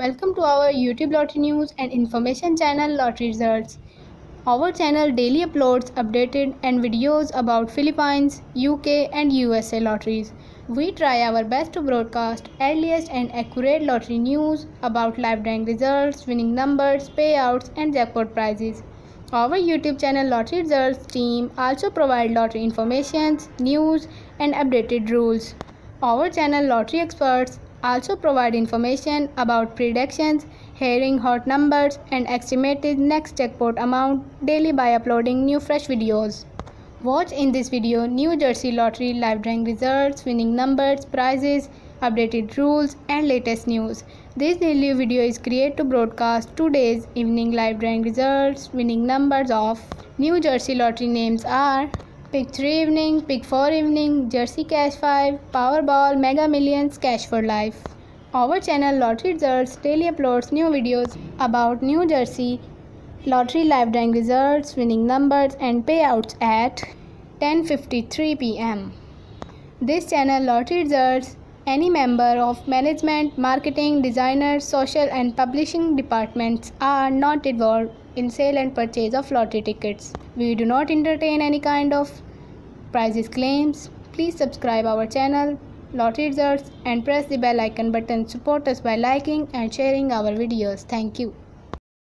Welcome to our YouTube lottery news and information channel Lottery Results. Our channel daily uploads updated and videos about Philippines, UK and USA lotteries. We try our best to broadcast earliest and accurate lottery news about live drawing results, winning numbers, payouts and jackpot prizes. Our YouTube channel Lottery Results team also provide lottery information, news and updated rules. Our channel Lottery Experts also provide information about predictions, hearing hot numbers and estimated next jackpot amount daily by uploading new fresh videos. Watch in this video New Jersey Lottery live drawing results, winning numbers, prizes, updated rules and latest news. This daily video is created to broadcast today's evening live drawing results, winning numbers of New Jersey Lottery. Names are Pick 3 evening, Pick 4 evening, Jersey Cash 5, Powerball, Mega Millions, Cash for Life. Our channel Lottery Results daily uploads new videos about New Jersey Lottery live drawing results, winning numbers and payouts at 10:53 p.m. This channel Lottery Results, any member of management, marketing, designers, social and publishing departments are not involved in sale and purchase of lottery tickets. We do not entertain any kind of prizes claims. Please subscribe our channel Lottery Results and press the bell icon button. Support us by liking and sharing our videos. Thank you.